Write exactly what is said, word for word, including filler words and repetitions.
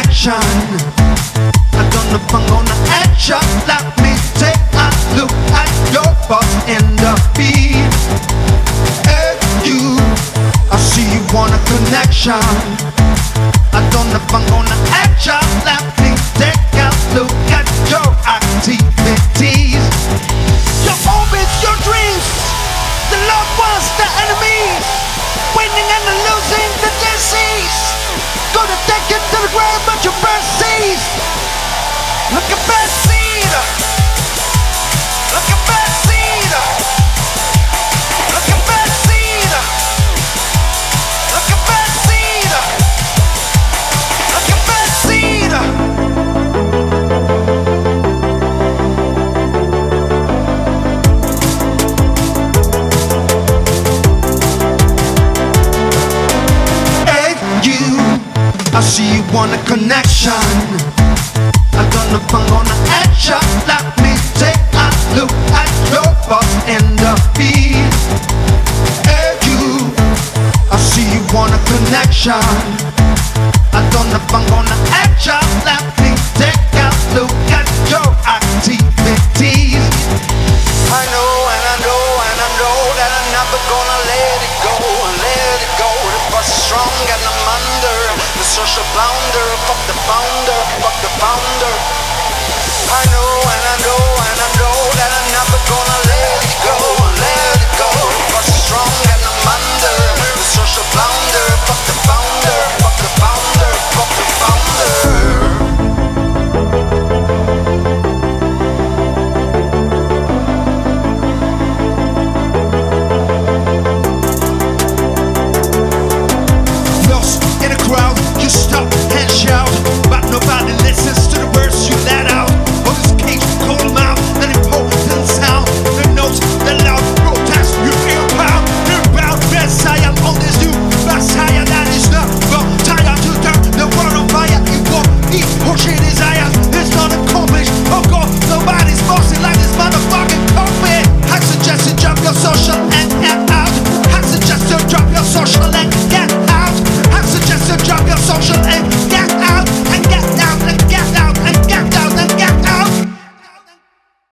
action. I don't know if I'm gonna action. Let me take a look at your boss in the beat. Hey, you, I see you want a connection. I don't know if I'm gonna action. Let me take a look at your activities. Your hopes, your dreams, the loved ones, the enemies, winning and the losing, the disease. Gonna take it to the ground, but your best seed, like a best seed, like a best seed, like a best seed, like a best seed, like a best seed. And you, I see you want a connection. I don't know if I'm gonna action. Let me take a look at your boss in the beat. Hey you, I see you want a connection. I don't know if I'm gonna